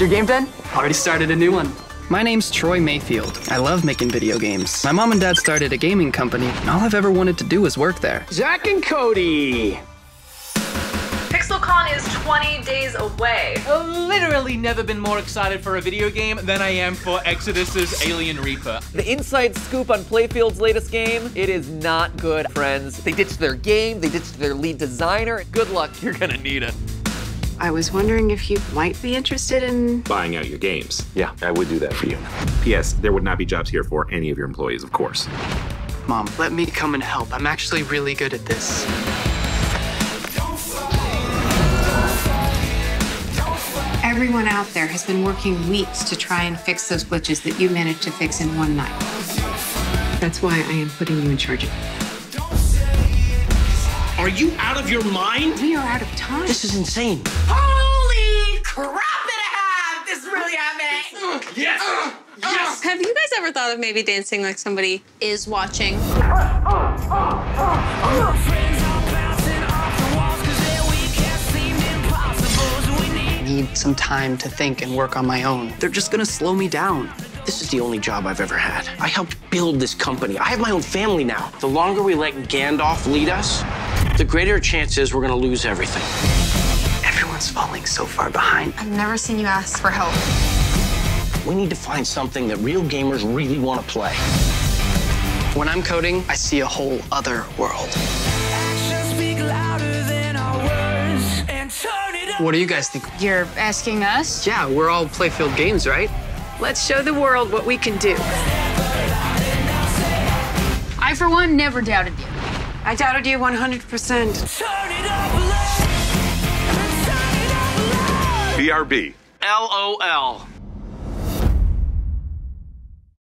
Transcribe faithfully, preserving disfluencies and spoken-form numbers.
your game done? Already started a new one. My name's Troy Mayfield. I love making video games. My mom and dad started a gaming company, and all I've ever wanted to do is work there. Jack and Cody! PixelCon is twenty days away. I've literally never been more excited for a video game than I am for Exodus's Alien Reaper. The inside scoop on Playfield's latest game, it is not good, friends. They ditched their game, they ditched their lead designer. Good luck, you're gonna need it. I was wondering if you might be interested in buying out your games. Yeah, I would do that for you. P S There would not be jobs here for any of your employees, of course. Mom, let me come and help. I'm actually really good at this. Everyone out there has been working weeks to try and fix those glitches that you managed to fix in one night. That's why I am putting you in charge of it. Are you out of your mind? We are out of time. This is insane. Holy crap, it happened! This is really happening. Yes! Uh, yes! Have you guys ever thought of maybe dancing like somebody is watching? Uh, uh, uh, uh, uh. I need some time to think and work on my own. They're just gonna slow me down. This is the only job I've ever had. I helped build this company. I have my own family now. The longer we let Gandalf lead us, the greater chance is we're gonna lose everything. Everyone's falling so far behind. I've never seen you ask for help. We need to find something that real gamers really want to play. When I'm coding, I see a whole other world. Actions speak louder than our words, and turn it up. What do you guys think? You're asking us? Yeah, we're all Playfield games, right? Let's show the world what we can do. I, for one, never doubted you. I doubted you one hundred percent. B R B. L O L.